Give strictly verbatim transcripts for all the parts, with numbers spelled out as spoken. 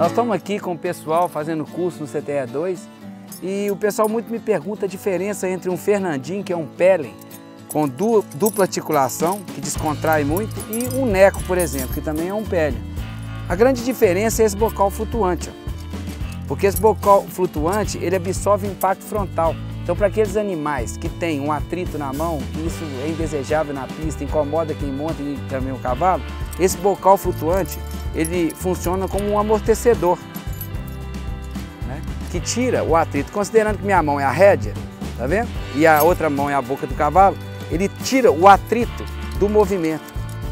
Nós estamos aqui com o pessoal fazendo curso no C T E dois e o pessoal muito me pergunta a diferença entre um Fernandinho, que é um pelen, com du dupla articulação, que descontrai muito, e um Neco, por exemplo, que também é um pelen. A grande diferença é esse bocal flutuante, ó, porque esse bocal flutuante ele absorve o impacto frontal. Então, para aqueles animais que têm um atrito na mão, que isso é indesejável na pista, incomoda quem monta e também o cavalo, esse bocal flutuante ele funciona como um amortecedor, né, que tira o atrito. Considerando que minha mão é a rédea, tá vendo? E a outra mão é a boca do cavalo, ele tira o atrito do movimento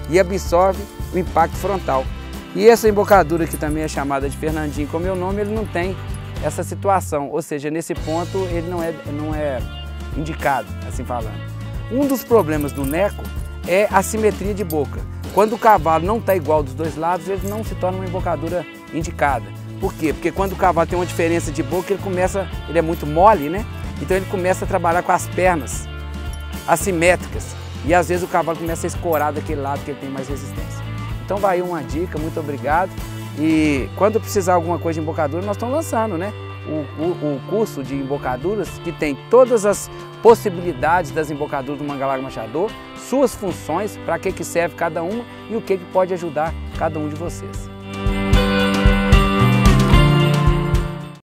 e absorve o impacto frontal. E essa embocadura, que também é chamada de Fernandinho, como é o nome, ele não tem essa situação, ou seja, nesse ponto ele não é, não é indicado, assim falando. Um dos problemas do Neco é a simetria de boca. Quando o cavalo não está igual dos dois lados, ele não se torna uma embocadura indicada. Por quê? Porque quando o cavalo tem uma diferença de boca, ele começa, ele é muito mole, né? Então ele começa a trabalhar com as pernas assimétricas e às vezes o cavalo começa a escorar daquele lado que ele tem mais resistência. Então vai aí uma dica, muito obrigado. E quando precisar alguma coisa de embocadura, nós estamos lançando, né, o, o, o curso de embocaduras, que tem todas as possibilidades das embocaduras do Mangalarga Marchador, suas funções, para que que serve cada uma e o que que pode ajudar cada um de vocês.